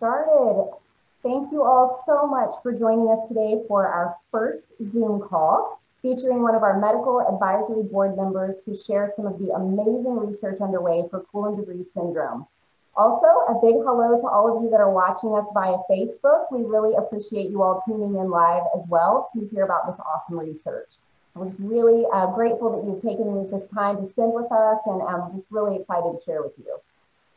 started. Thank you all so much for joining us today for our first Zoom call featuring one of our medical advisory board members to share some of the amazing research underway for Koolen-de Vries syndrome. Also, a big hello to all of you that are watching us via Facebook. We really appreciate you all tuning in live as well to hear about this awesome research. We're just really grateful that you've taken this time to spend with us, and I'm just really excited to share with you.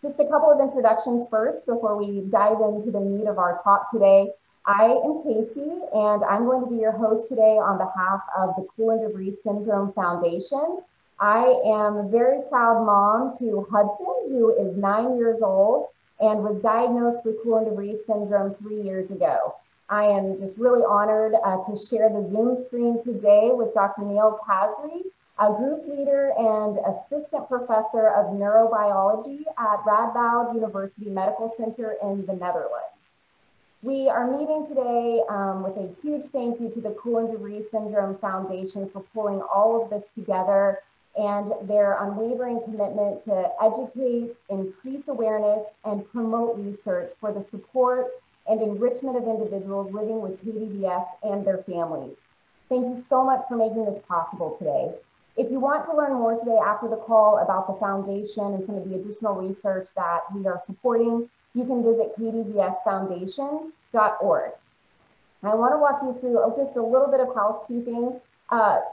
Just a couple of introductions first before we dive into the meat of our talk today. I am Casey, and I'm going to be your host today on behalf of the Koolen-de Vries Syndrome Foundation. I am a very proud mom to Hudson, who is 9 years old and was diagnosed with Koolen-de Vries syndrome 3 years ago. I am just really honored to share the Zoom screen today with Dr. Nael Kasri, a group leader and assistant professor of neurobiology at Radboud University Medical Center in the Netherlands. We are meeting today with a huge thank you to the Koolen-de Vries Syndrome Foundation for pulling all of this together and their unwavering commitment to educate, increase awareness, and promote research for the support and enrichment of individuals living with KDVS and their families. Thank you so much for making this possible today. If you want to learn more today after the call about the foundation and some of the additional research that we are supporting, you can visit kdvsfoundation.org. I want to walk you through just a little bit of housekeeping.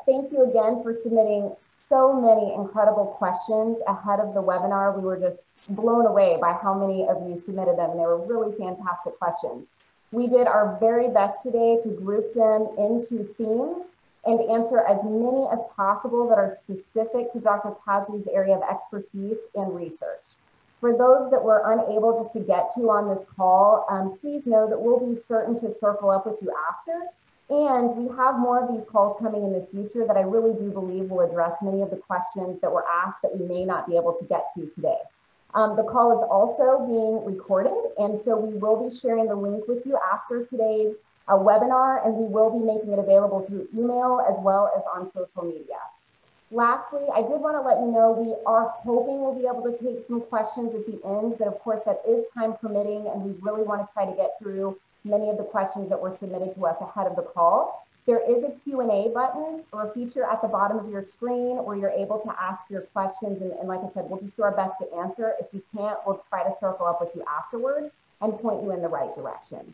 Thank you again for submitting so many incredible questions ahead of the webinar. We were just blown away by how many of you submitted them, and they were really fantastic questions. We did our very best today to group them into themes and answer as many as possible that are specific to Dr. Kasri's area of expertise and research. For those that were unable just to get to on this call, please know that we'll be certain to circle up with you after. And we have more of these calls coming in the future that I really do believe will address many of the questions that were asked that we may not be able to get to today. The call is also being recorded, and so we will be sharing the link with you after today's webinar, and we will be making it available through email as well as on social media. Lastly, I did want to let you know we are hoping we'll be able to take some questions at the end, but of course that is time permitting, and we really want to try to get through many of the questions that were submitted to us ahead of the call. There is a Q&A button or a feature at the bottom of your screen where you're able to ask your questions. And like I said, we'll just do our best to answer. If we can't, we'll try to circle up with you afterwards and point you in the right direction.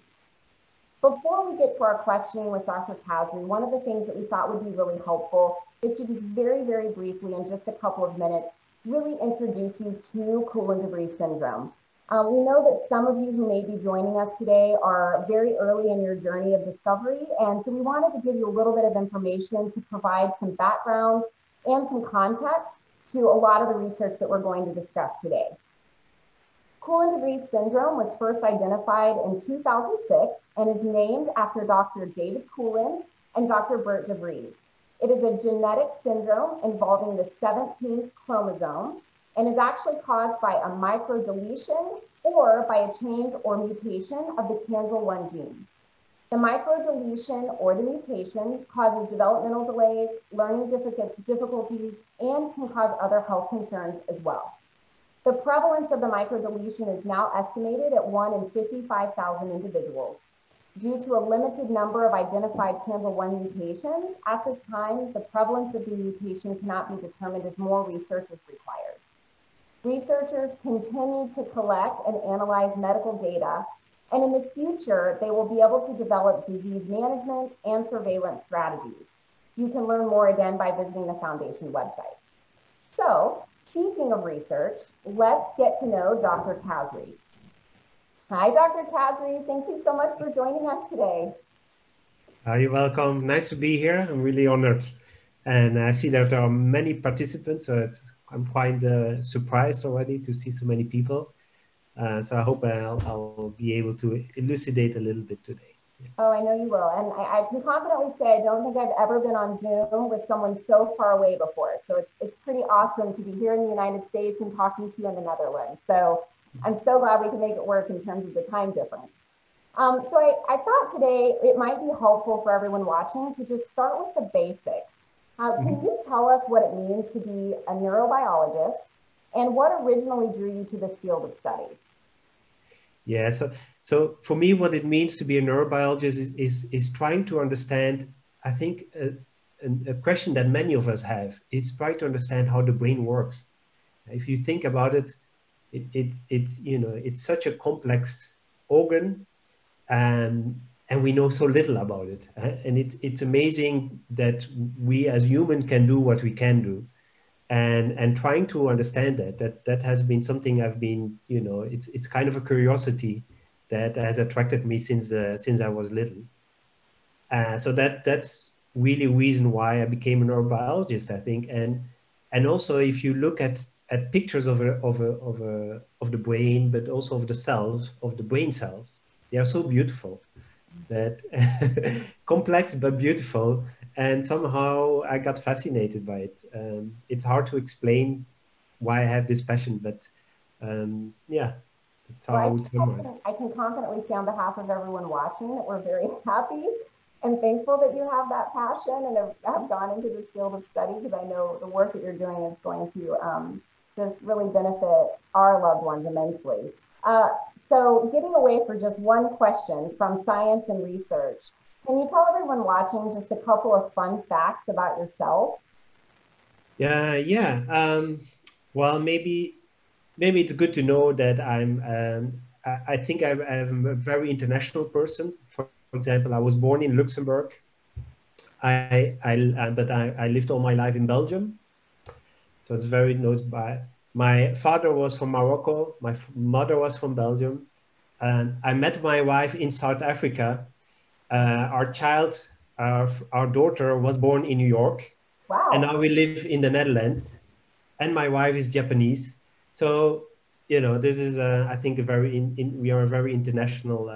Before we get to our questioning with Dr. Kasri, one of the things that we thought would be really helpful is to just very, very briefly, in just a couple of minutes, really introduce you to Koolen-de Vries syndrome. We know that some of you who may be joining us today are very early in your journey of discovery, and so we wanted to give you a little bit of information to provide some background and some context to a lot of the research that we're going to discuss today. Koolen-de Vries syndrome was first identified in 2006 and is named after Dr. David Koolen and Dr. Bert de Vries. It is a genetic syndrome involving the 17th chromosome, and is actually caused by a microdeletion or by a change or mutation of the KANSL1 gene. The microdeletion or the mutation causes developmental delays, learning difficulties, and can cause other health concerns as well. The prevalence of the microdeletion is now estimated at 1 in 55,000 individuals. Due to a limited number of identified KANSL1 mutations, at this time, the prevalence of the mutation cannot be determined as more research is required. Researchers continue to collect and analyze medical data, and in the future, they will be able to develop disease management and surveillance strategies. You can learn more again by visiting the foundation website. So, speaking of research, let's get to know Dr. Kasri. Hi, Dr. Kasri. Thank you so much for joining us today. You're welcome. Nice to be here. I'm really honored. And I see that there are many participants, so I'm quite surprised already to see so many people. So I hope I'll be able to elucidate a little bit today. Yeah. Oh, I know you will. And I can confidently say I don't think I've ever been on Zoom with someone so far away before. So it's pretty awesome to be here in the United States and talking to you in the Netherlands. So I'm so glad we can make it work in terms of the time difference. So I thought today it might be helpful for everyone watching to just start with the basics. Can you tell us what it means to be a neurobiologist and what originally drew you to this field of study? Yeah, so for me, what it means to be a neurobiologist is trying to understand, I think, a question that many of us have is trying to understand how the brain works. If you think about it, it's you know, it's such a complex organ, and we know so little about it. And it's amazing that we as humans can do what we can do. And trying to understand that has been something I've been, you know, it's kind of a curiosity that has attracted me since I was little. So that's really a reason why I became a neurobiologist, I think. And also, if you look at pictures of the brain, but also of the cells, of the brain cells, they are so beautiful, that complex but beautiful. And somehow I got fascinated by it. It's hard to explain why I have this passion, but yeah, that's how I would summarize. I can confidently say on behalf of everyone watching that we're very happy and thankful that you have that passion and have gone into this field of study, because I know the work that you're doing is going to just really benefit our loved ones immensely. So getting away for just one question from science and research, can you tell everyone watching just a couple of fun facts about yourself? Yeah. Well, maybe it's good to know that I'm, I think I'm a very international person. For example, I was born in Luxembourg, but I lived all my life in Belgium. So it's very noticeable. My father was from Morocco. My mother was from Belgium. And I met my wife in South Africa. Our daughter was born in New York. Wow. And now we live in the Netherlands, and my wife is Japanese. So, you know, this is, I think, we are a very international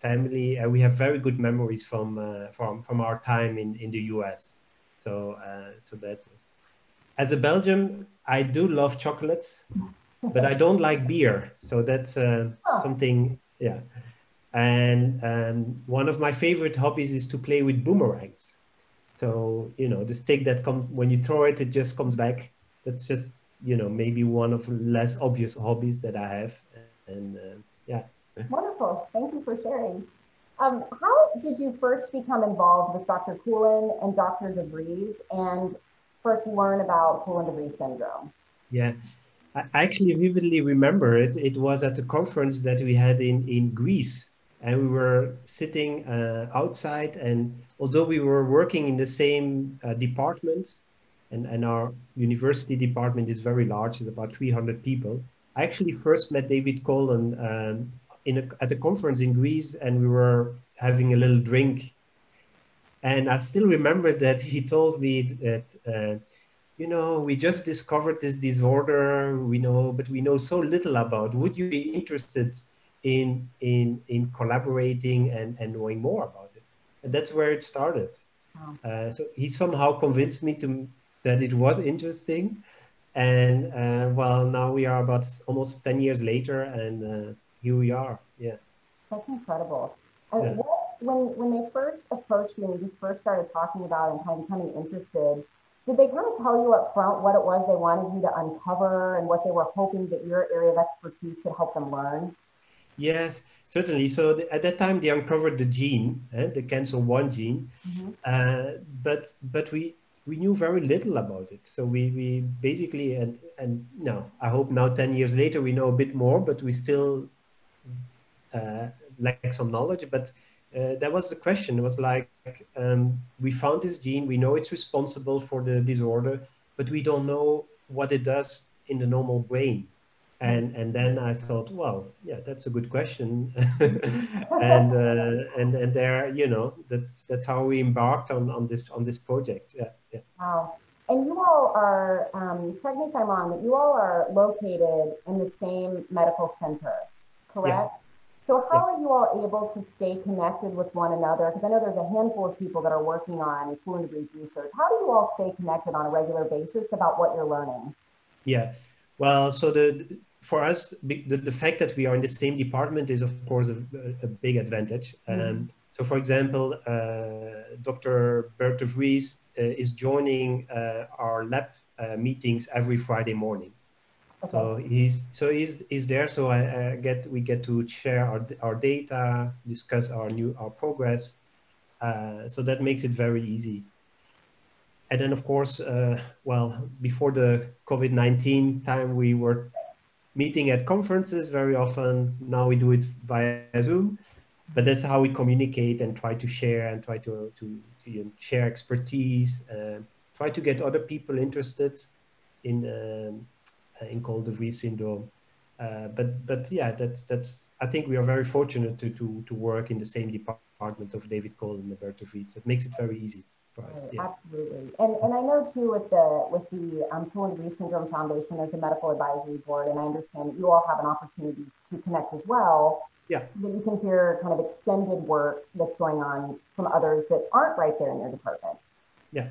family. We have very good memories from our time in the US. So, so that's it. As a Belgian, I do love chocolates, but I don't like beer. So that's something, yeah. And one of my favorite hobbies is to play with boomerangs. So, you know, the stick that comes, when you throw it, it just comes back. That's just, you know, maybe one of the less obvious hobbies that I have. And yeah. Wonderful. Thank you for sharing. How did you first become involved with Dr. Koolen and Dr. de Vries and first learn about Koolen-de Vries syndrome? Yeah. I actually vividly remember it. It was at a conference that we had in Greece. And we were sitting outside, and although we were working in the same department, and our university department is very large, it's about 300 people. I actually first met David Koolen at a conference in Greece, and we were having a little drink. And I still remember that he told me that, you know, we just discovered this disorder, but we know so little about. Would you be interested in collaborating and knowing more about it? And that's where it started. Wow. So he somehow convinced me that it was interesting. And well, now we are about almost 10 years later, and here we are, yeah. That's incredible. And yeah. When they first approached you and you just first started talking about and kind of becoming interested, did they kind of tell you up front what it was they wanted you to uncover and what they were hoping that your area of expertise could help them learn? Yes, certainly. So at that time, they uncovered the gene, the KANSL1 gene, mm-hmm. But we knew very little about it. So we basically, and no, I hope now 10 years later, we know a bit more, but we still lack some knowledge. But that was the question. It was like, we found this gene, we know it's responsible for the disorder, but we don't know what it does in the normal brain. And then I thought, well, yeah, that's a good question, and there, you know, that's how we embarked on this project. Yeah, yeah. Wow! And you all are, correct me if I'm wrong, but you all are located in the same medical center, correct? Yeah. So how are you all able to stay connected with one another? Because I know there's a handful of people that are working on Koolen-de Vries research. How do you all stay connected on a regular basis about what you're learning? Yeah. Well, so for us, the fact that we are in the same department is, of course, a big advantage. Mm-hmm. So, for example, Dr. Bert de Vries is joining our lab meetings every Friday morning. Okay. So he's there. So we get to share our data, discuss our progress. So that makes it very easy. And then of course, well, before the COVID-19 time, we were meeting at conferences very often. Now we do it via Zoom, but that's how we communicate and try to share and try to share expertise, try to get other people interested in Koolen-de Vries syndrome. But yeah, that's, I think we are very fortunate to work in the same department of David Koolen and Bert de Vries. It makes it very easy for us. Yeah. Absolutely. And I know too with the Koolen-de Vries Syndrome Foundation, there's a medical advisory board, and I understand that you all have an opportunity to connect as well. Yeah. That you can hear kind of extended work that's going on from others that aren't right there in your department. Yeah,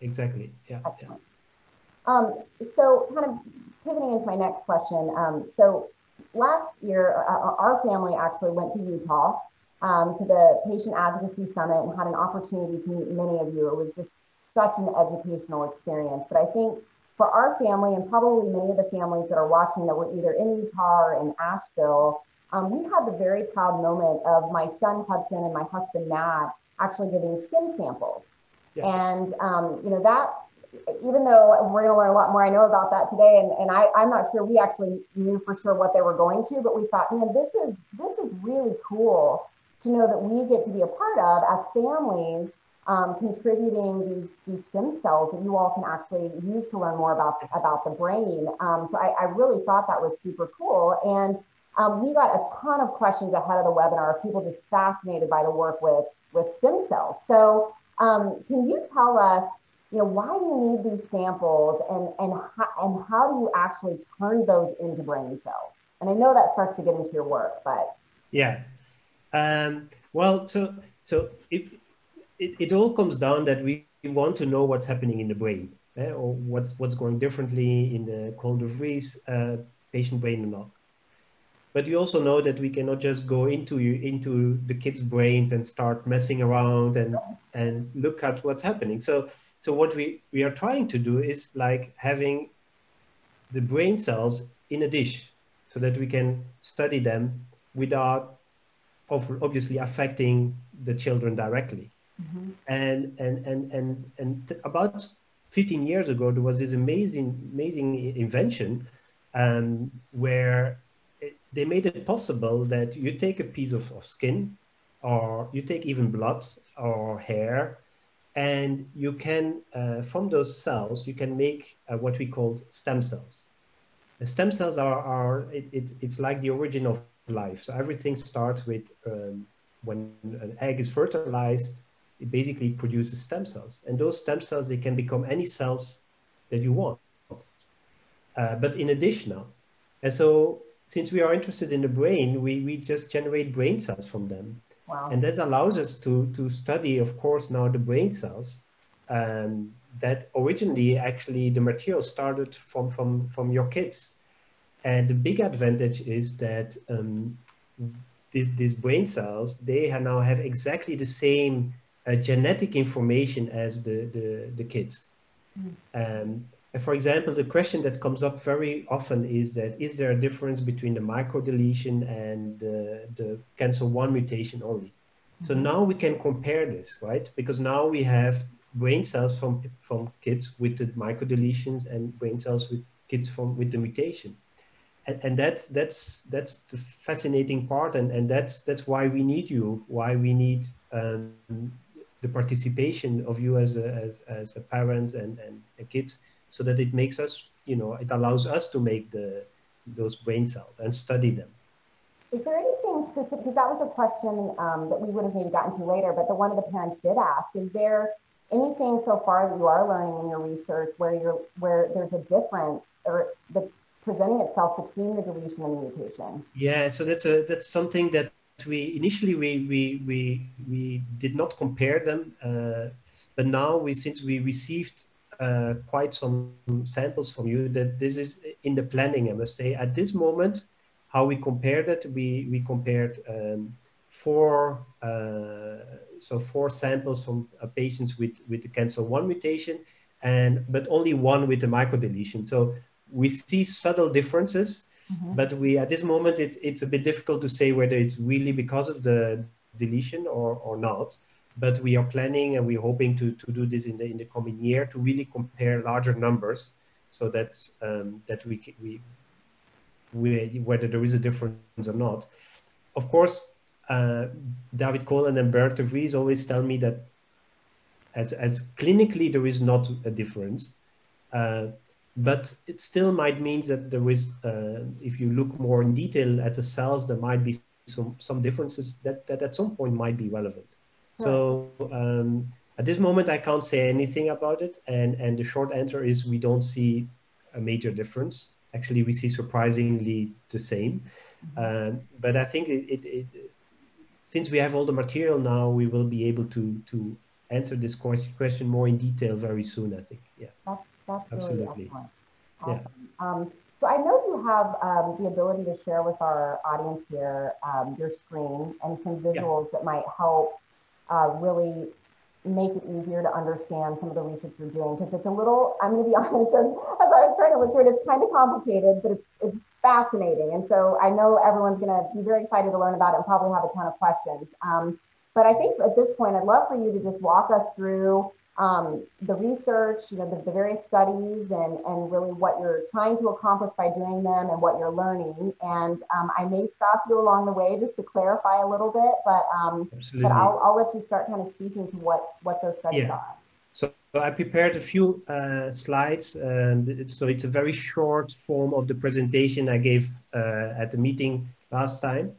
exactly. Yeah. Excellent. So kind of pivoting into my next question. So last year, our family actually went to Utah to the Patient Advocacy Summit and had an opportunity to meet many of you. It was just such an educational experience. But I think for our family and probably many of the families that are watching that were either in Utah or in Asheville, we had the very proud moment of my son Hudson and my husband Matt actually giving skin samples. Yeah. And, you know, that, even though we're going to learn a lot more, I know about that today, and I'm not sure we actually knew for sure what they were going to, but we thought, man, this is really cool to know that we get to be a part of as families, contributing these stem cells that you all can actually use to learn more about the brain. So I really thought that was super cool. And we got a ton of questions ahead of the webinar, people just fascinated by the work with stem cells. So can you tell us, you know, why do you need these samples, and how do you actually turn those into brain cells? And I know that starts to get into your work, but yeah, well, so it all comes down that we want to know what's happening in the brain, or what's going differently in the Koolen-de Vries patient brain or not. But you also know that we cannot just go into the kids' brains and start messing around and look at what's happening. So what we are trying to do is like having the brain cells in a dish so that we can study them without obviously affecting the children directly. Mm-hmm. And about 15 years ago, there was this amazing invention where they made it possible that you take a piece of skin, or you take even blood or hair, and you can, from those cells, you can make what we call stem cells. The stem cells it's like the origin of life. So everything starts with, when an egg is fertilized, it basically produces stem cells. And those stem cells, they can become any cells that you want, but in addition now. And so, since we are interested in the brain, we just generate brain cells from them. Wow. And that allows us to study, of course, now the brain cells that originally actually the material started from your kids. And the big advantage is that these brain cells, they now have exactly the same genetic information as the kids. Mm. For example, the question that comes up very often is that, is there a difference between the microdeletion and the KANSL1 mutation only? Mm-hmm. So now we can compare this, right? Because now we have brain cells from kids with the microdeletions and brain cells with kids with the mutation. And that's the fascinating part. And that's why we need you, why we need the participation of you as a parent and a kid. So that it makes us, you know, it allows us to make those brain cells and study them. Is there anything specific, because that was a question that we would have maybe gotten to later, but the one of the parents did ask, is there anything so far that you are learning in your research where there's a difference or that's presenting itself between the deletion and the mutation? Yeah, so that's something that we initially did not compare them, but now since we received quite some samples from you, that this is in the planning, I must say. At this moment, how we compared it, we compared four samples from patients with the KANSL1 mutation, but only one with the microdeletion. So we see subtle differences, but we, at this moment, it's a bit difficult to say whether it's really because of the deletion or not. But we are planning and we're hoping to do this in the coming year to really compare larger numbers, so that whether there is a difference or not. Of course, David Koolen and Bert de Vries always tell me that as clinically there is not a difference, but it still might mean that there is, if you look more in detail at the cells, there might be some differences that at some point might be relevant. Right. So at this moment, I can't say anything about it. And the short answer is we don't see a major difference. Actually, we see surprisingly the same. But I think since we have all the material now, we will be able to answer this question more in detail very soon, I think. Yeah, that's absolutely. Really awesome. Yeah. So I know you have the ability to share with our audience here your screen and some visuals that might help really make it easier to understand some of the research you're doing, because it's a little, I'm going to be honest, as I was trying to look through it, it's kind of complicated, but it's fascinating. And so I know everyone's going to be very excited to learn about it and probably have a ton of questions. But I think at this point, I'd love for you to just walk us through the research, you know, the various studies and really what you're trying to accomplish by doing them and what you're learning. And I may stop you along the way just to clarify a little bit, but I'll let you start kind of speaking to what those studies are. So I prepared a few slides. So it's a very short form of the presentation I gave at the meeting last time,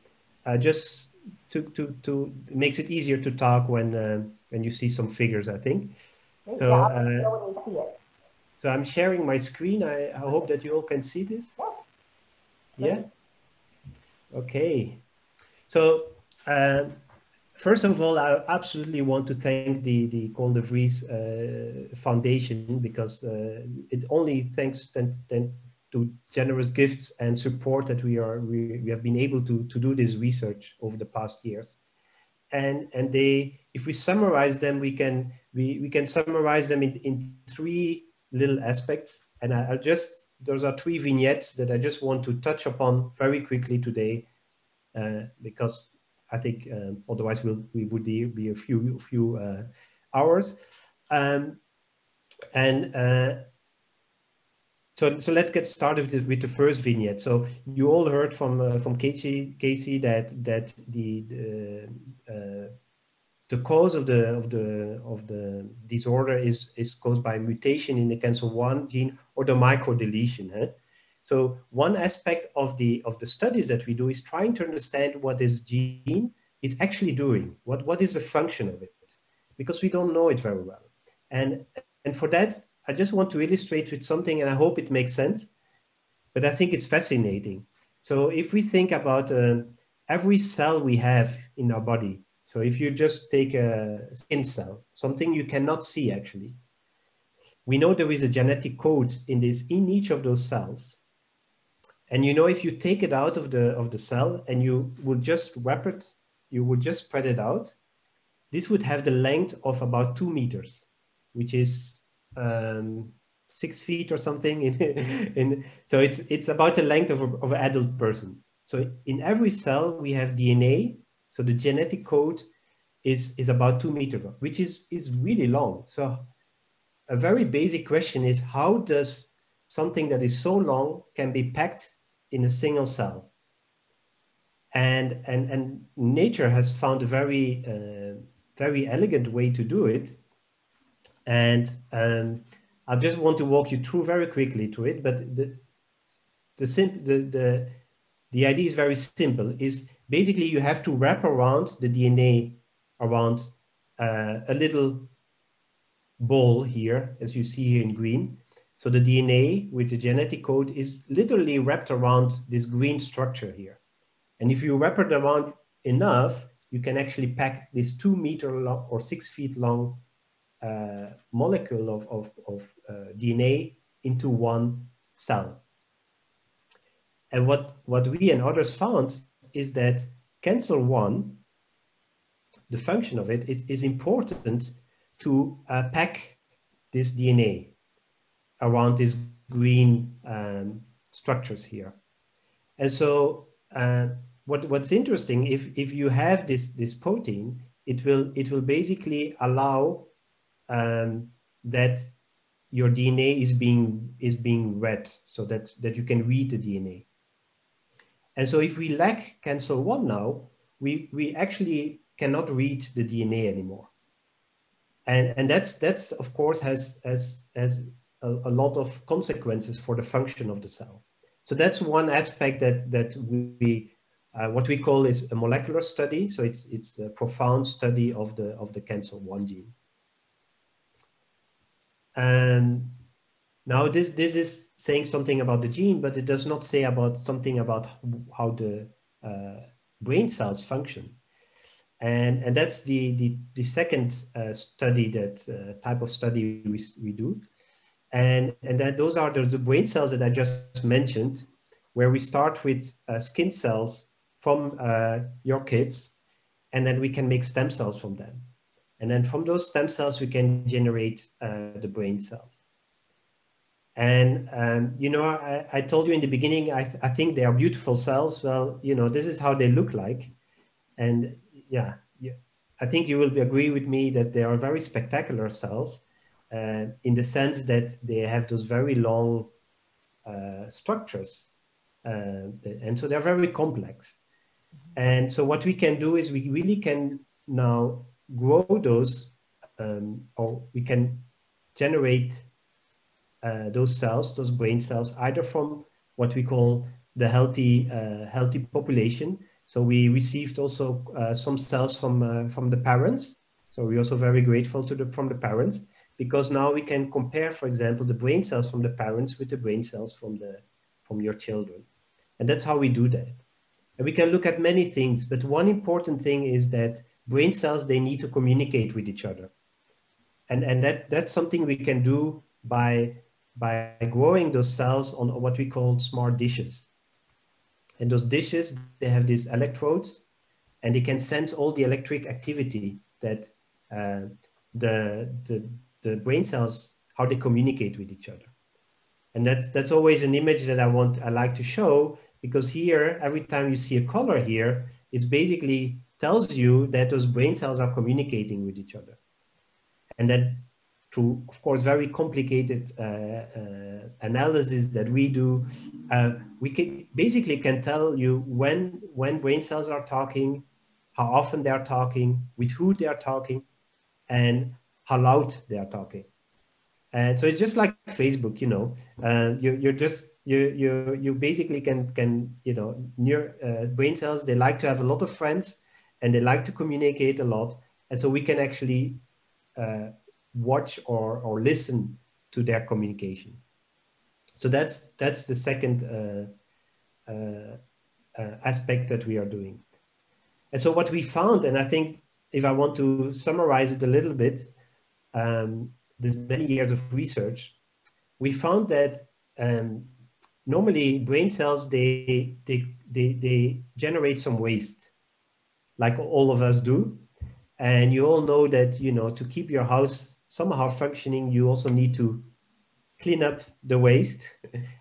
just to makes it easier to talk when you see some figures, I think. So, so I'm sharing my screen. I hope that you all can see this. Yeah? Okay. So first of all, I absolutely want to thank the Koolen-de Vries Foundation, because it only thanks to generous gifts and support that we have been able to do this research over the past years. And they, if we summarize them, we can summarize them in three little aspects. And I'll just, those are three vignettes that I just want to touch upon very quickly today, because I think otherwise we would be a few hours. So let's get started with the first vignette. So you all heard from Casey that the cause of the disorder is caused by mutation in the KANSL1 gene or the microdeletion. So one aspect of the studies that we do is trying to understand what this gene is actually doing. What is the function of it? Because we don't know it very well, and for that, I just want to illustrate with something, and I hope it makes sense, but I think it's fascinating. So if we think about every cell we have in our body, so if you just take a skin cell, something you cannot see actually, we know there is a genetic code in each of those cells. And you know, if you take it out of the cell and you would just wrap it, you would just spread it out, this would have the length of about 2 meters, which is 6 feet or something. So it's about the length of an adult person. So in every cell we have DNA. So the genetic code is about 2 meters, which is really long. So a very basic question is, how does something that is so long can be packed in a single cell? And nature has found a very, very elegant way to do it. And I just want to walk you through very quickly to it, but the idea is very simple, is basically you have to wrap around the DNA around a little ball here, as you see here in green. So the DNA with the genetic code is literally wrapped around this green structure here. And if you wrap it around enough, you can actually pack this 2 meter long or 6 feet long molecule of DNA into one cell. And what we and others found is that KANSL1, the function of it is important to pack this DNA around this green structures here. And so what's interesting, if you have this protein, it will basically allow that your DNA is being read, so that you can read the DNA. And so if we lack KANSL1 now, we actually cannot read the DNA anymore. And that's of course has a lot of consequences for the function of the cell. So that's one aspect that we what we call is a molecular study. So it's a profound study of the KANSL1 gene. And now this is saying something about the gene, but it does not say something about how the brain cells function. And that's the second study, type of study we do. And that those are the brain cells that I just mentioned, where we start with skin cells from your kids, and then we can make stem cells from them. And then from those stem cells, we can generate the brain cells. And, you know, I told you in the beginning, I think they are beautiful cells. Well, you know, this is how they look like. And yeah, I think you will agree with me that they are very spectacular cells in the sense that they have those very long structures. And so they're very complex. Mm-hmm. And so what we can do is we really can now grow those, or we can generate those cells, those brain cells, either from what we call the healthy population. So we received also some cells from the parents. So we're also very grateful from the parents, because now we can compare, for example, the brain cells from the parents with the brain cells from your children. And that's how we do that. And we can look at many things, but one important thing is that brain cells, they need to communicate with each other. And that's something we can do by growing those cells on what we call smart dishes. And those dishes, they have these electrodes, and they can sense all the electric activity that the brain cells, how they communicate with each other. And that's always an image that I like to show, because here, every time you see a color here, it's basically tells you that those brain cells are communicating with each other. And then through, of course, very complicated analysis that we do, we can tell you when brain cells are talking, how often they are talking, with who they are talking, and how loud they are talking. And so it's just like Facebook, you know, you basically can you know, brain cells, they like to have a lot of friends, and they like to communicate a lot. And so we can actually watch or listen to their communication. So that's the second aspect that we are doing. And so what we found, and I think if I want to summarize it a little bit, this many years of research, we found that normally brain cells, they generate some waste, like all of us do. And you all know that, you know, to keep your house somehow functioning, you also need to clean up the waste.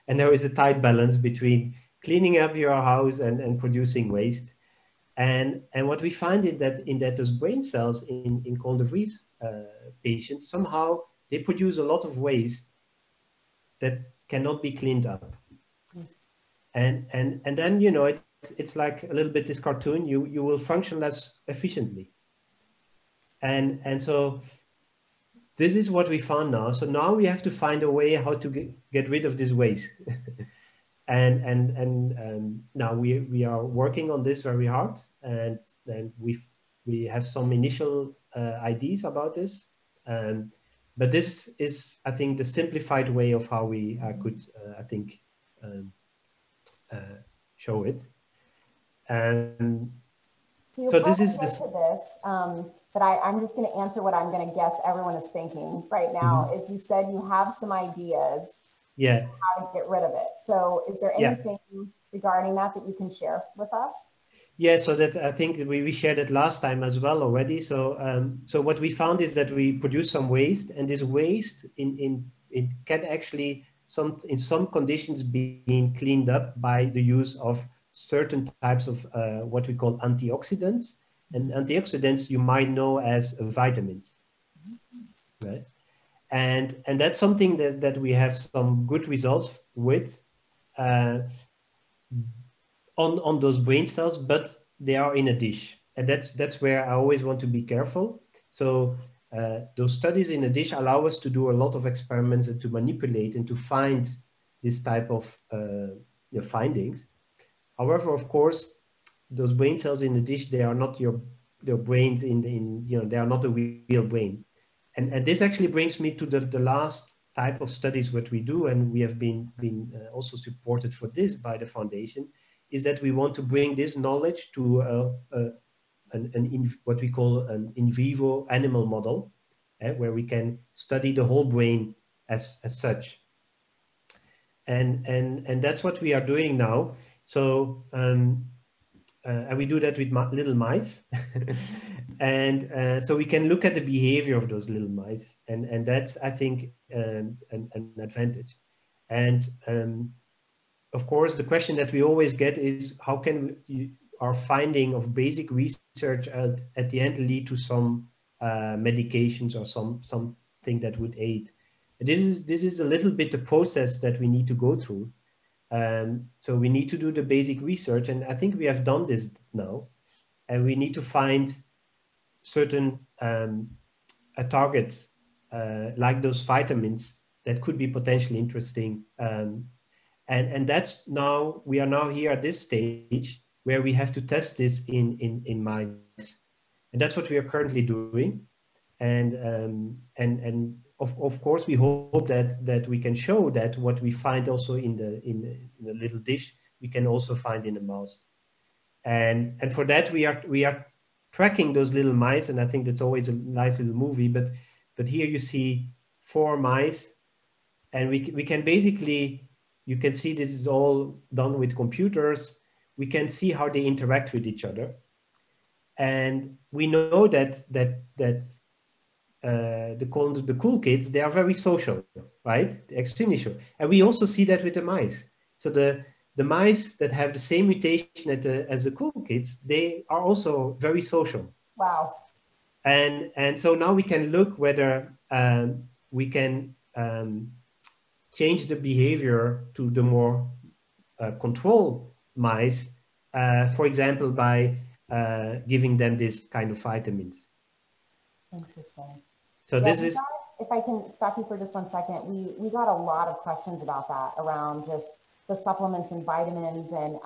And there is a tight balance between cleaning up your house and producing waste. And what we find is that those brain cells in Koolen-de Vries patients, somehow they produce a lot of waste that cannot be cleaned up. And then, you know, it's like a little bit this cartoon, you will function less efficiently. And so this is what we found now. So now we have to find a way how to get rid of this waste. and now we are working on this very hard, and then we have some initial ideas about this. But this is, I think, the simplified way of how we could show it. So this is this. But I'm just going to answer what I'm going to guess everyone is thinking right now. Mm-hmm. Is you said you have some ideas, yeah, how to get rid of it. So is there anything regarding that you can share with us? Yeah, so that I think we shared it last time as well already. So so what we found is that we produce some waste, and this waste in can actually in some conditions being cleaned up by the use of certain types of what we call antioxidants. And antioxidants you might know as vitamins, right? And that's something that we have some good results with on those brain cells, but they are in a dish. And that's where I always want to be careful. So those studies in a dish allow us to do a lot of experiments and to manipulate and to find this type of findings. However, of course, those brain cells in the dish, they are not your brains they are not a real brain. And this actually brings me to the last type of studies what we do, and we have been also supported for this by the foundation, is that we want to bring this knowledge to what we call an in vivo animal model, where we can study the whole brain as such. And that's what we are doing now. So, and we do that with little mice. And so we can look at the behavior of those little mice. And that's, I think, an advantage. And of course, the question that we always get is, how can our finding of basic research at the end lead to some medications or something that would aid? This is a little bit the process that we need to go through. So we need to do the basic research, and I think we have done this now, and we need to find certain targets like those vitamins that could be potentially interesting, and that's now we are now here at this stage where we have to test this in mice, and that's what we are currently doing, and Of course, we hope that we can show that what we find also in the little dish, we can also find in the mouse. And for that, we are tracking those little mice. And I think that's always a nice little movie. But here you see 4 mice. And we can basically, you can see this is all done with computers. We can see how they interact with each other. And we know that the cool kids, they are very social, right? They're extremely social. And we also see that with the mice. So the mice that have the same mutation as the cool kids, they are also very social. Wow. And so now we can look whether we can change the behavior to the more control mice, for example, by giving them this kind of vitamins. Interesting. So yeah, if I can stop you for just one second, we got a lot of questions about that around just the supplements and vitamins, and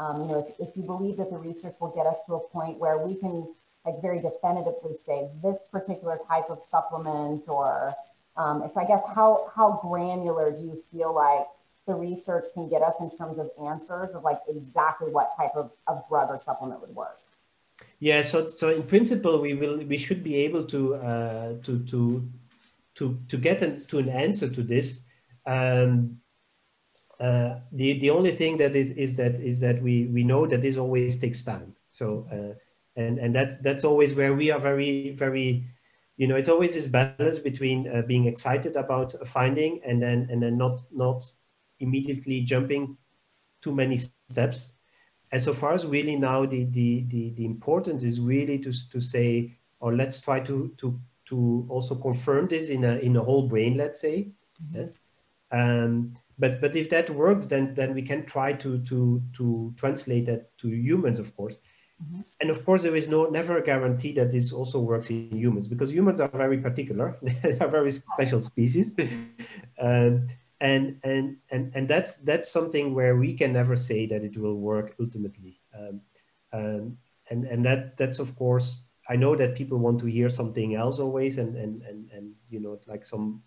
if you believe that the research will get us to a point where we can like very definitively say this particular type of supplement, or so I guess how granular do you feel like the research can get us in terms of answers of like exactly what type of drug or supplement would work? Yeah, so in principle, we should be able to get to an answer to this. The only thing that is that we know that this always takes time. So and that's always where we are very, very, it's always this balance between being excited about a finding and then not immediately jumping too many steps. And so far as really now the importance is really to say, or let's try to also confirm this in a whole brain, let's say. Mm-hmm. But if that works, then we can try to translate that to humans, of course. Mm-hmm. And of course, there is never a guarantee that this also works in humans, because humans are very particular. They are very special species. And that's something where we can never say that it will work ultimately. And that's of course, I know that people want to hear something else always, and like some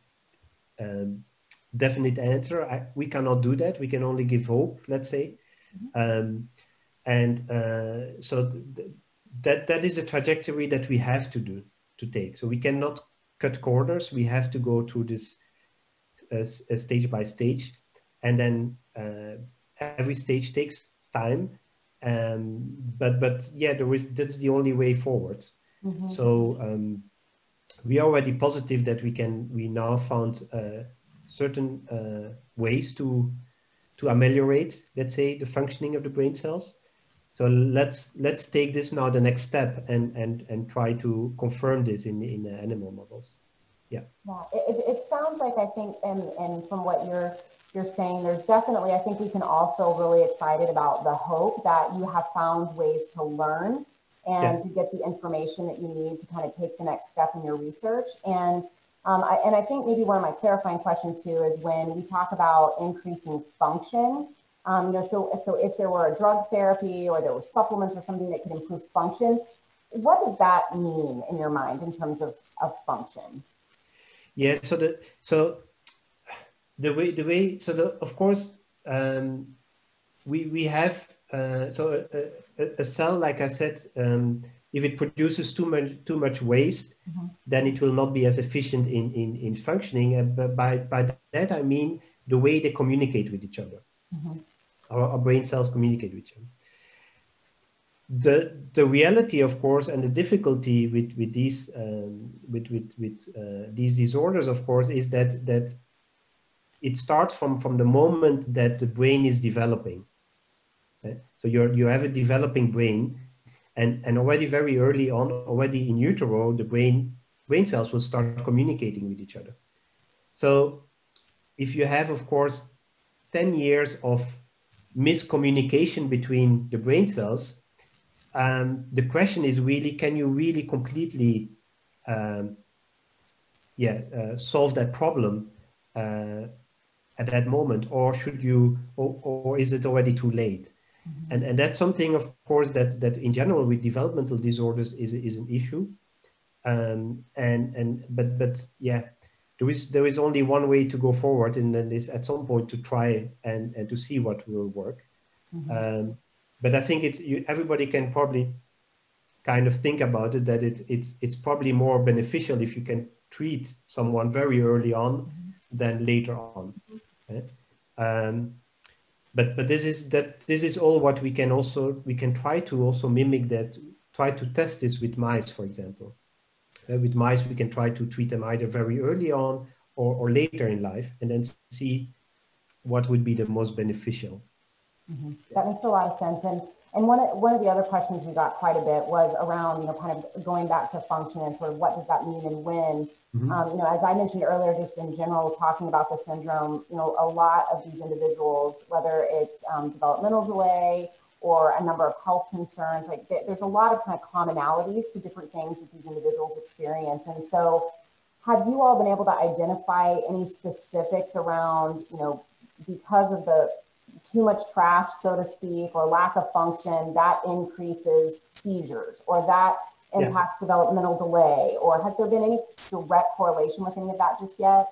definite answer. We cannot do that. We can only give hope, let's say. Mm-hmm. So that is a trajectory that we have to take. So we cannot cut corners. We have to go through this stage by stage, and then every stage takes time, but yeah, that's the only way forward. Mm-hmm. So we are already positive that we now found certain ways to ameliorate, let's say, the functioning of the brain cells. So let's take this now the next step and try to confirm this in animal models. Yeah. Yeah. It sounds like, I think, and from what you're saying, there's definitely, I think we can all feel really excited about the hope that you have found ways to learn and to get the information that you need to kind of take the next step in your research. And I think maybe one of my clarifying questions too is when we talk about increasing function, you know, so if there were a drug therapy or there were supplements or something that could improve function, what does that mean in your mind in terms of function? Yeah, we have a cell, like I said, if it produces too much waste, mm-hmm. then it will not be as efficient in functioning. But by that I mean the way they communicate with each other. Mm-hmm. Our brain cells communicate with each other. The reality, of course, and the difficulty with these disorders, of course, is that it starts from the moment that the brain is developing. Okay? So you have a developing brain, and already very early on, already in utero, the brain cells will start communicating with each other. So if you have, of course, 10 years of miscommunication between the brain cells, the question is really, can you really completely solve that problem at that moment, or should you, or is it already too late? Mm-hmm. And that's something, of course, that in general with developmental disorders is an issue. There is only one way to go forward, and then is at some point to try and to see what will work. Mm-hmm. But I think everybody can probably kind of think about it, that it's probably more beneficial if you can treat someone very early on mm-hmm. than later on. Mm-hmm. Okay? But this is all what we can try to also mimic that, try to test this with mice, for example. With mice, we can try to treat them either very early on or later in life, and then see what would be the most beneficial. Mm-hmm. Yeah. That makes a lot of sense. And one of the other questions we got quite a bit was around, you know, kind of going back to function and sort of what does that mean and when. Mm-hmm. You know, as I mentioned earlier, just in general, talking about the syndrome, you know, a lot of these individuals, whether it's developmental delay or a number of health concerns, like there's a lot of kind of commonalities to different things that these individuals experience. And so have you all been able to identify any specifics around, you know, because of the too much trash, so to speak, or lack of function, that increases seizures, or that impacts developmental delay, or has there been any direct correlation with any of that just yet?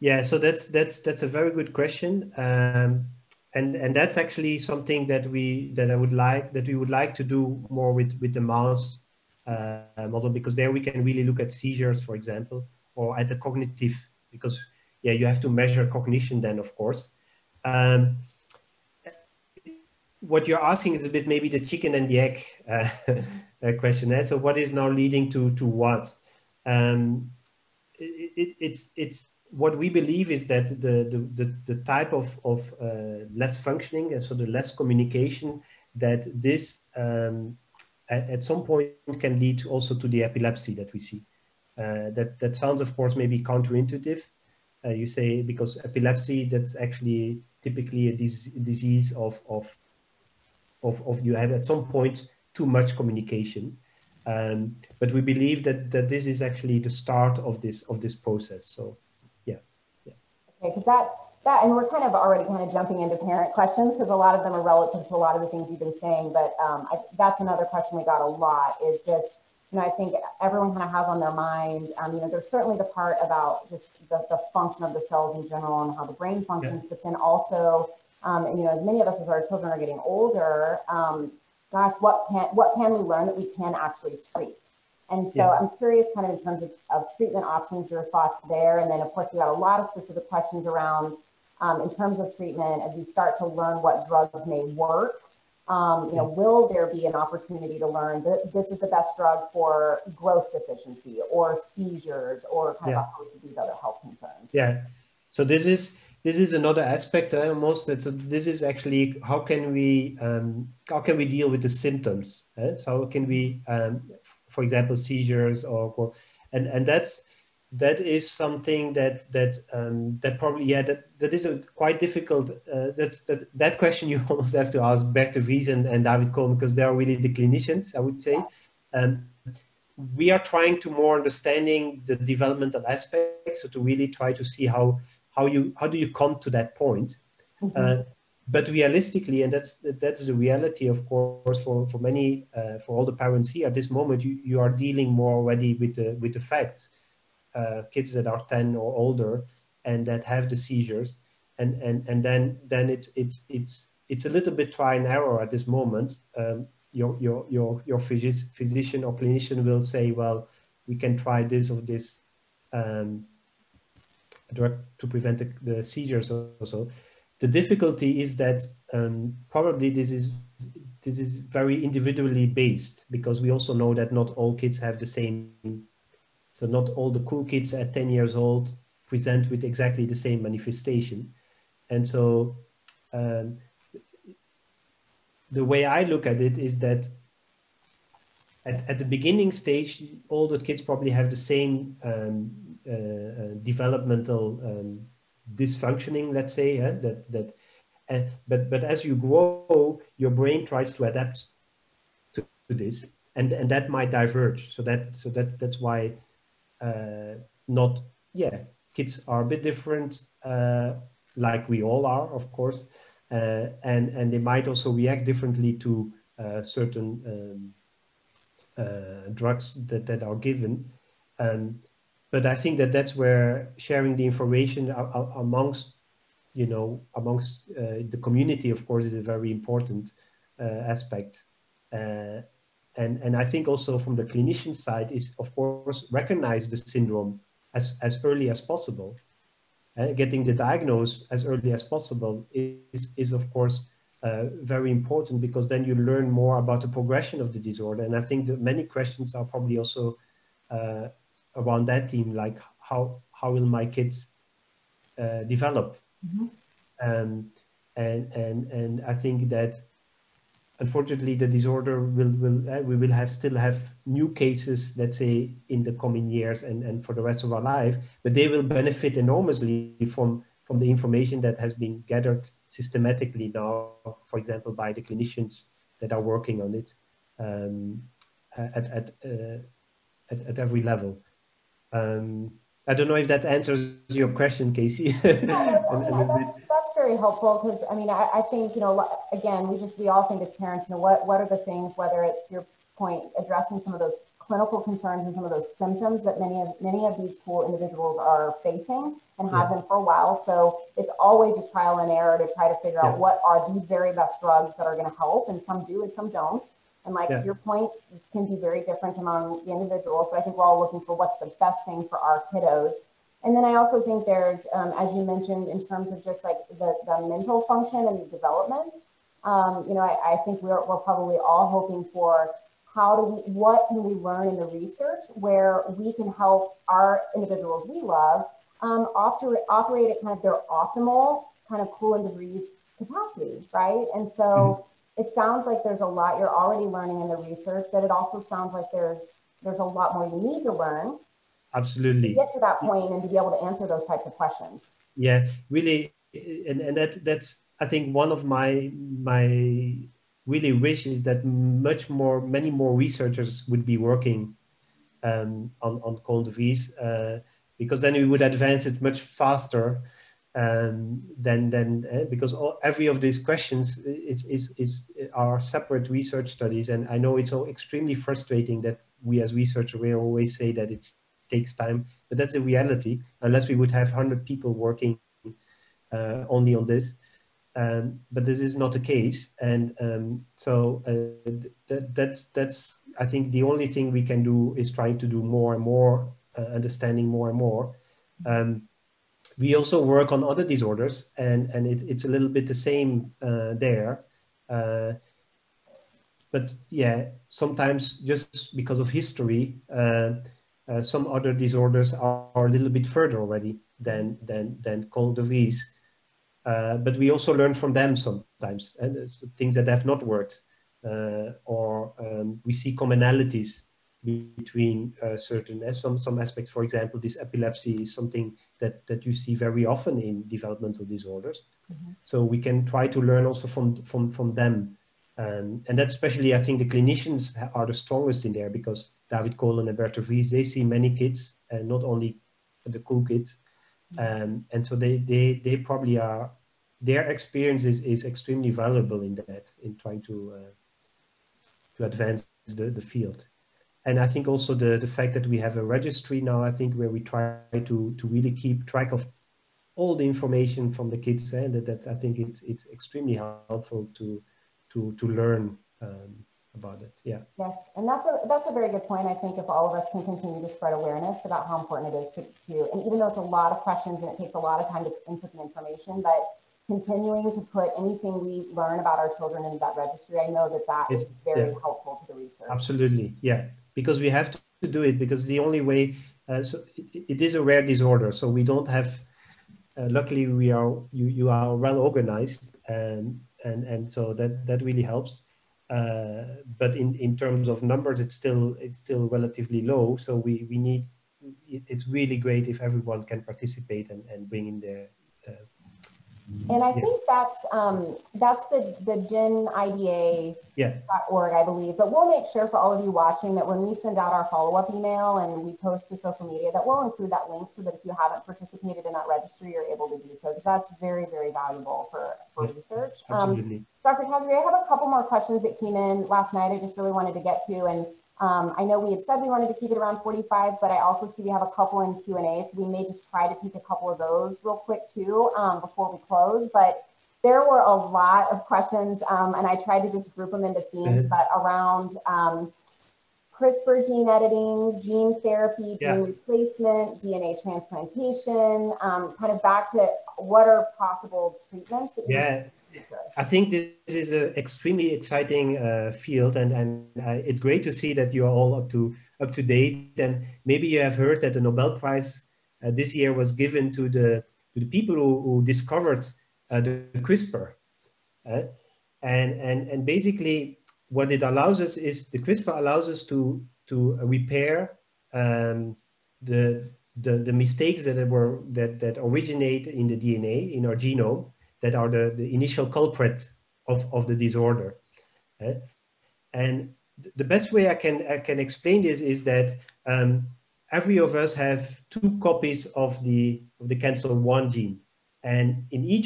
Yeah, so that's a very good question. And that's actually something that we would like to do more with the mouse model, because there we can really look at seizures, for example, or at the cognitive, because you have to measure cognition then, of course. What you're asking is a bit maybe the chicken and the egg question. So what is now leading to what? It's what we believe is that the type of less functioning, and so the less communication, that this at some point can lead also to the epilepsy that we see. That sounds, of course, maybe counterintuitive. You say, because epilepsy, that's actually typically a disease of you have at some point too much communication. But we believe that this is actually the start of this process. So, yeah. Okay, because that, and we're kind of already kind of jumping into parent questions, because a lot of them are relative to a lot of the things you've been saying, but that's another question we got a lot, is just, you know, I think everyone kind of has on their mind, you know, there's certainly the part about just the function of the cells in general and how the brain functions, but then also, you know, as many of us as our children are getting older, gosh, what can we learn that we can actually treat? And so I'm curious kind of in terms of treatment options, your thoughts there. And then of course, we got a lot of specific questions around in terms of treatment, as we start to learn what drugs may work. You know, will there be an opportunity to learn that this is the best drug for growth deficiency or seizures or kind of a host of these other health concerns? Yeah, So this is another aspect almost. So this is actually how can we deal with the symptoms? So how can we, for example, seizures or and that is something that probably that is a quite difficult. That question you almost have to ask Bert de Vries and David Koolen, because they are really the clinicians, I would say. We are trying to more understanding the developmental aspects, so to really try to see how do you come to that point. Mm-hmm. But realistically, and that's the reality, of course, for many for all the parents here at this moment, you are dealing more already with the facts. Kids that are 10 or older and that have the seizures, and then it's a little bit try and error at this moment. Your physician or clinician will say, well, we can try this or this drug to prevent the seizures. Also, the difficulty is that probably this is very individually based, because we also know that not all kids have the same. So not all the cool kids at 10 years old present with exactly the same manifestation, and so. The way I look at it is that at the beginning stage, all the kids probably have the same developmental dysfunctioning, let's say. But as you grow, your brain tries to adapt to this, and that might diverge. So that's why kids are a bit different, like we all are, of course. And they might also react differently to certain drugs that are given. But I think that's where sharing the information amongst the community, of course, is a very important aspect. And I think also from the clinician side is, of course, recognize the syndrome as early as possible. Getting the diagnosis as early as possible is of course very important, because then you learn more about the progression of the disorder. And I think that many questions are probably also around that theme, like how will my kids develop? Mm-hmm. And I think that unfortunately the disorder we will still have new cases, let's say, in the coming years and for the rest of our life, but they will benefit enormously from the information that has been gathered systematically now, for example, by the clinicians that are working on it at every level. I don't know if that answers your question, Casey. No, I mean, that's very helpful, because I mean, I think, you know, again, we all think as parents, you know, what are the things, whether it's, to your point, addressing some of those clinical concerns and some of those symptoms that many of these cool individuals are facing and have been for a while. So it's always a trial and error to try to figure out what are the very best drugs that are going to help, and some do and some don't. And like your points can be very different among the individuals, but I think we're all looking for what's the best thing for our kiddos. And then I also think there's, as you mentioned, in terms of just like the mental function and the development, you know, I think we're probably all hoping for what can we learn in the research where we can help our individuals we love operate at kind of their optimal kind of Koolen-de Vries capacity, right? And so, it sounds like there's a lot you're already learning in the research, but it also sounds like there's a lot more you need to learn. Absolutely. To get to that point and to be able to answer those types of questions. Yeah, really, and that's I think one of my really wish is that many more researchers would be working on Koolen-de Vries, because then we would advance it much faster. Because every of these questions are separate research studies, and I know it's so extremely frustrating that we as researchers we always say that it takes time, but that's the reality. Unless we would have 100 people working only on this, but this is not the case, and so that's I think the only thing we can do is trying to do more and more, understanding more and more. We also work on other disorders, and it's a little bit the same there. But yeah, sometimes just because of history, some other disorders are a little bit further already than Koolen-de Vries. But we also learn from them sometimes, and things that have not worked, or we see commonalities between certain some aspects. For example, this epilepsy is something that you see very often in developmental disorders. Mm-hmm. So we can try to learn also from them, and that's especially, I think, the clinicians are the strongest in there, because David Koolen and Bert de Vries, they see many kids, and not only the cool kids. And so they probably are, their experience is extremely valuable in that, in trying to advance the field. And I think also the fact that we have a registry now, I think, where we try to really keep track of all the information from the kids, and that I think it's extremely helpful to learn about it. Yeah. Yes, and that's a very good point. I think if all of us can continue to spread awareness about how important it is to and even though it's a lot of questions and it takes a lot of time to input the information, but continuing to put anything we learn about our children into that registry, I know that is very helpful to the research. Absolutely, yeah, because we have to do it, because the only way, so it is a rare disorder, so we don't have, luckily you are well organized, and so that really helps. But in terms of numbers, it's still relatively low. So we need, it's really great if everyone can participate and bring in their. And I think that's the GenIDA.org, I believe. But we'll make sure for all of you watching that when we send out our follow-up email and we post to social media, that we'll include that link, so that if you haven't participated in that registry, you're able to do so, because that's very, very valuable for research. Dr. Kasri, I have a couple more questions that came in last night I just really wanted to get to. And I know we had said we wanted to keep it around 45, but I also see we have a couple in Q&A, so we may just try to take a couple of those real quick too, before we close. But there were a lot of questions, and I tried to just group them into themes, but around CRISPR gene editing, gene therapy, gene replacement, DNA transplantation, kind of back to what are possible treatments that you can see. I think this is an extremely exciting field, and it's great to see that you are all up to date. And maybe you have heard that the Nobel Prize this year was given to the people who discovered the CRISPR. And basically, what it allows us is the CRISPR allows us to repair the mistakes that originate in the DNA, in our genome, that are the initial culprits of the disorder. And the best way I can explain this is that every of us have two copies of the KANSL1 gene, and in the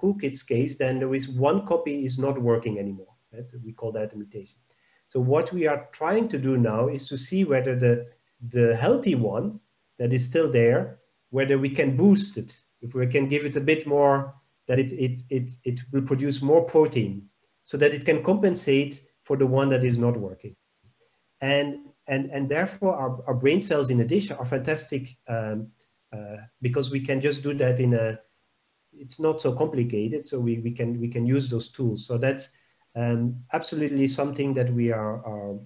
cool kids case, then there is one copy is not working anymore. Right? We call that a mutation. So what we are trying to do now is to see whether the healthy one that is still there, whether we can boost it. If we can give it a bit more, that it will produce more protein, so that it can compensate for the one that is not working. And therefore our brain cells in addition are fantastic, because we can just do that it's not so complicated, so we can use those tools. So that's absolutely something that we are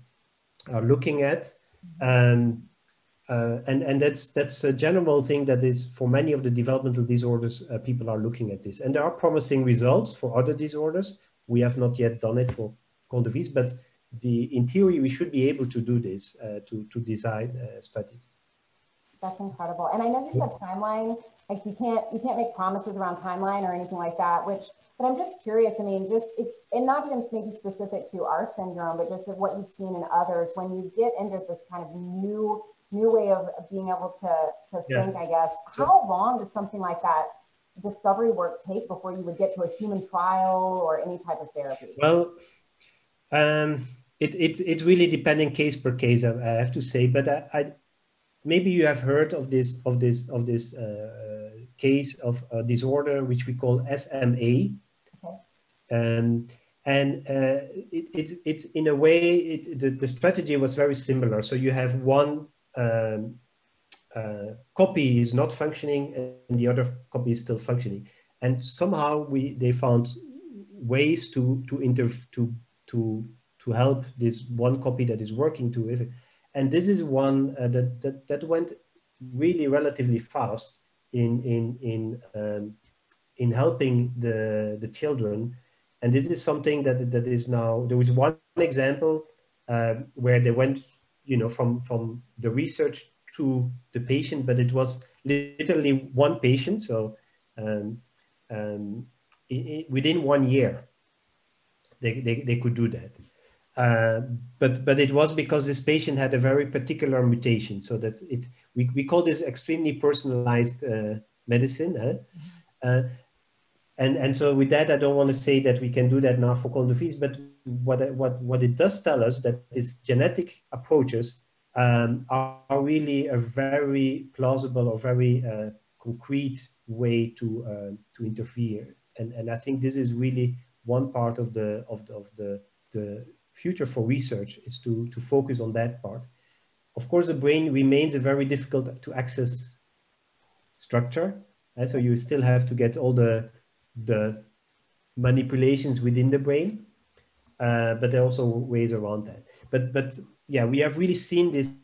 looking at. And that's a general thing that is for many of the developmental disorders, people are looking at this. And there are promising results for other disorders. We have not yet done it for Koolen-de Vries, but in theory, we should be able to do this, to design strategies. That's incredible. And I know you said timeline, like you can't make promises around timeline or anything like that, but I'm just curious, I mean, and not even maybe specific to our syndrome, but just of what you've seen in others, when you get into this kind of new way of being able to think, I guess. How long does something like that discovery work take before you would get to a human trial or any type of therapy? Well, it's really depending case per case, I have to say. But I maybe you have heard of this case of a disorder which we call SMA, and it's in a way the strategy was very similar. So you have one copy is not functioning, and the other copy is still functioning, and somehow they found ways to help this one copy that is working to it, and this is one that went really relatively fast in helping the children. And this is something that is now, there was one example where they went, you know, from the research to the patient, but it was literally one patient. So within 1 year, they could do that. But it was because this patient had a very particular mutation. So that we call this extremely personalized medicine. Huh? Mm-hmm. And so with that, I don't want to say that we can do that now for Koolen-de Vries, but what it does tell us that these genetic approaches are really a very plausible or very concrete way to interfere. And I think this is really one part of the future for research, is to focus on that part. Of course, the brain remains a very difficult to access structure. And so you still have to get all the manipulations within the brain, but there are also ways around that. But yeah, we have really seen this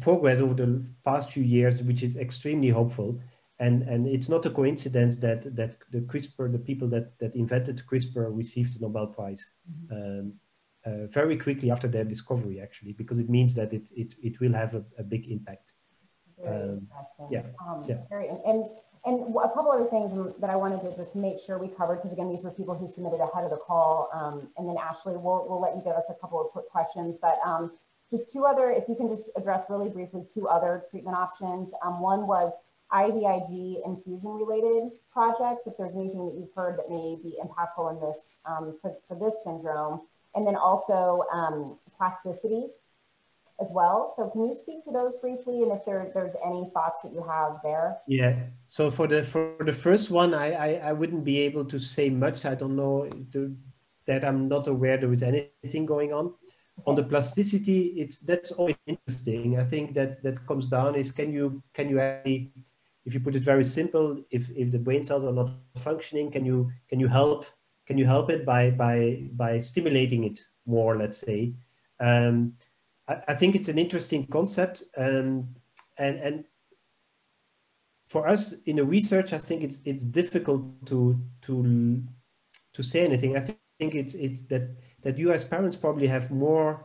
progress over the past few years, which is extremely hopeful. And it's not a coincidence that the CRISPR, the people that invented CRISPR, received the Nobel Prize very quickly after their discovery, actually, because it means that it will have a big impact. Very interesting. Yeah. Very, and a couple other things that I wanted to just make sure we covered, because again, these were people who submitted ahead of the call. And then Ashley, we'll let you give us a couple of quick questions, but just two other, if you can just address really briefly, two other treatment options. One was IVIG infusion related projects, if there's anything that you've heard that may be impactful in this, for this syndrome, and then also plasticity as well. So can you speak to those briefly, and if there's any thoughts that you have there? Yeah, so for the first one, I wouldn't be able to say much. I don't know that I'm not aware there was anything going on. Okay. On the plasticity, that's always interesting. I think that comes down is, can you actually, if you put it very simple, if the brain cells are not functioning, can you help it by stimulating it more, let's say. I think it's an interesting concept, and for us in the research, I think it's difficult to say anything. I think it's that you as parents probably have more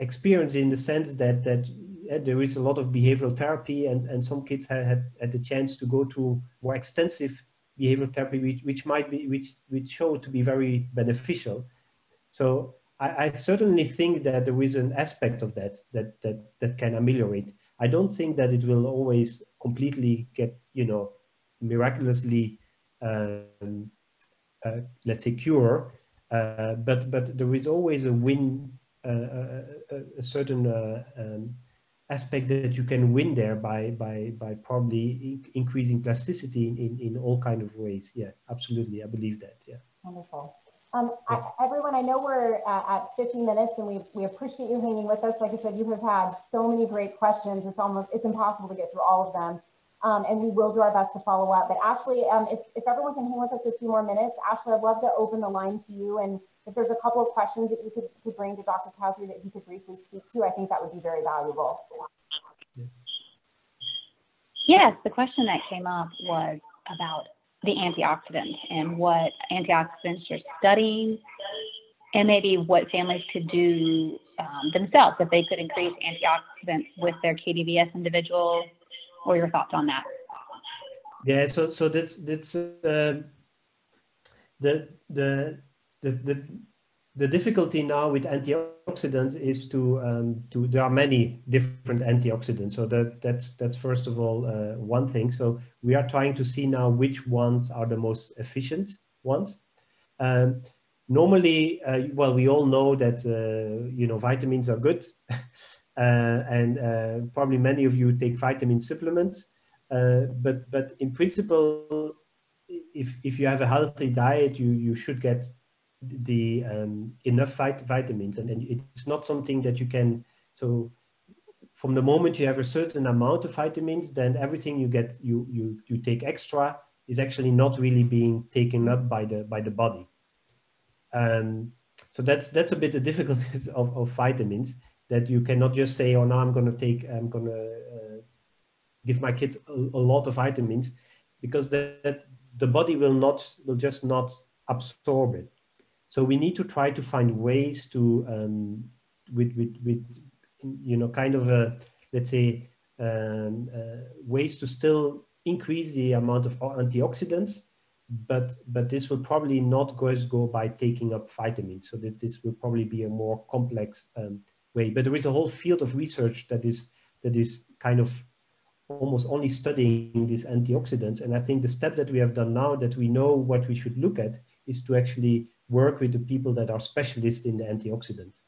experience, in the sense that there is a lot of behavioral therapy, and some kids had the chance to go to more extensive behavioral therapy, which showed to be very beneficial. So I certainly think that there is an aspect of that can ameliorate. I don't think that it will always completely get, you know, miraculously, let's say, cure, but there is always a win, a certain aspect that you can win there by probably increasing plasticity in all kind of ways. Yeah, absolutely, I believe that. Yeah. Wonderful. Everyone, I know we're at 50 minutes, and we appreciate you hanging with us. Like I said, you have had so many great questions. It's impossible to get through all of them. And we will do our best to follow up. But Ashley, if everyone can hang with us a few more minutes, Ashley, I'd love to open the line to you. And if there's a couple of questions that you could bring to Dr. Kasri that he could briefly speak to, I think that would be very valuable. Yes, the question that came up was about the antioxidant and what antioxidants you're studying, and maybe what families could do themselves if they could increase antioxidants with their KDVS individual, or your thoughts on that. Yeah, so that's the difficulty now with antioxidants is to there are many different antioxidants. So that's first of all one thing. So we are trying to see now which ones are the most efficient ones. Normally, well, we all know that you know, vitamins are good, and probably many of you take vitamin supplements. But in principle, if you have a healthy diet, you should get the enough vitamins, and it's not something that you can, so from the moment you have a certain amount of vitamins, then everything you get, you take extra, is actually not really being taken up by the body. So that's a bit the difficulties of vitamins, that you cannot just say, oh, now I'm gonna give my kid a lot of vitamins, because that the body will just not absorb it. So we need to try to find ways to ways to still increase the amount of antioxidants, but this will probably not go by taking up vitamins. So this will probably be a more complex way. But there is a whole field of research that is kind of almost only studying these antioxidants. And I think the step that we have done now, that we know what we should look at, is to actually work with the people that are specialists in the antioxidants.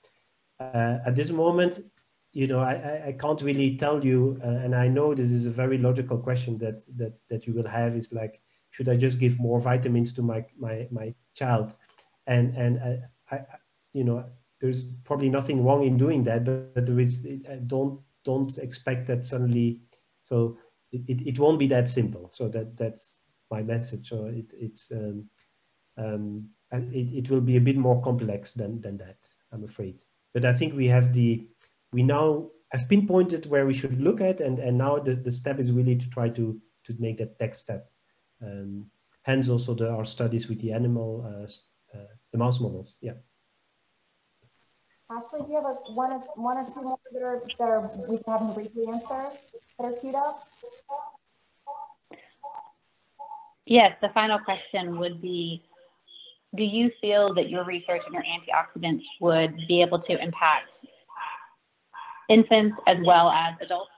At this moment, you know, I can't really tell you, and I know this is a very logical question that you will have, is like, should I just give more vitamins to my child? And I you know, there's probably nothing wrong in doing that, but there is, don't expect that suddenly. So it won't be that simple. So that's my message. So it will be a bit more complex than that, I'm afraid. But I think we now have pinpointed where we should look at, and now the step is really to try to make that next step. Hence also there are studies with the animal, the mouse models, yeah. Ashley, do you have one or two more that we can have them briefly answered that are queued up? Yes, the final question would be, do you feel that your research and your antioxidants would be able to impact infants as well as adults?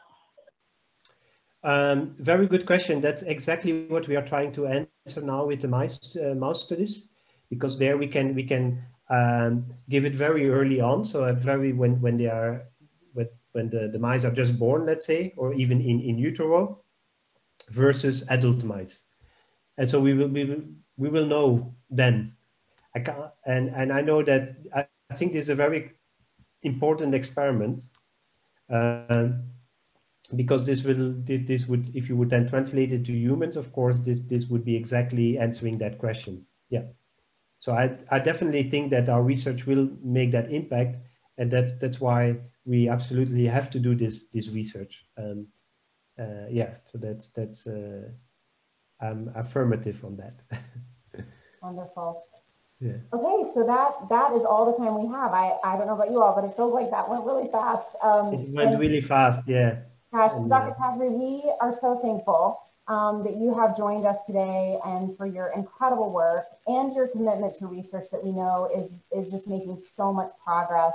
Very good question. That's exactly what we are trying to answer now with the mouse studies, because there we can give it very early on. So when the mice are just born, let's say, or even in utero, versus adult mice, and so we will know then. I know that I think this is a very important experiment. Because this would, if you would then translate it to humans, of course, this would be exactly answering that question. Yeah. So I definitely think that our research will make that impact, and that's why we absolutely have to do this research. Yeah. So that's I'm affirmative on that. Wonderful. Yeah. Okay, so that is all the time we have. I don't know about you all, but it feels like that went really fast. It went really fast, yeah. Gosh, Dr. Kasri, we are so thankful that you have joined us today, and for your incredible work and your commitment to research that we know is just making so much progress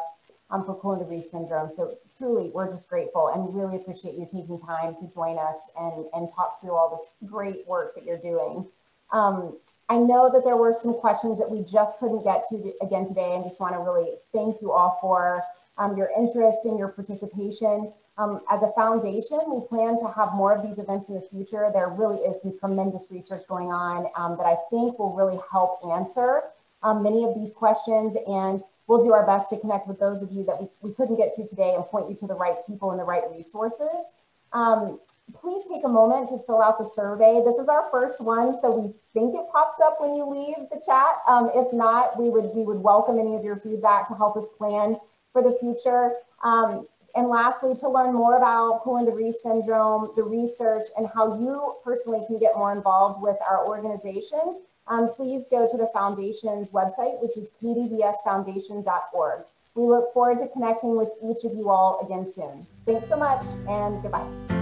for Koolen-de Vries syndrome. So truly, we're just grateful and really appreciate you taking time to join us and talk through all this great work that you're doing. I know that there were some questions that we just couldn't get to again today, and just want to really thank you all for your interest and your participation. As a foundation, we plan to have more of these events in the future. There really is some tremendous research going on that I think will really help answer many of these questions, and we'll do our best to connect with those of you that we couldn't get to today and point you to the right people and the right resources. Please take a moment to fill out the survey. This is our first one, so we think it pops up when you leave the chat. If not, we would welcome any of your feedback to help us plan for the future. And lastly, to learn more about Koolen-de Vries syndrome, the research, and how you personally can get more involved with our organization, please go to the foundation's website, which is kdvsfoundation.org. We look forward to connecting with each of you all again soon. Thanks so much, and goodbye.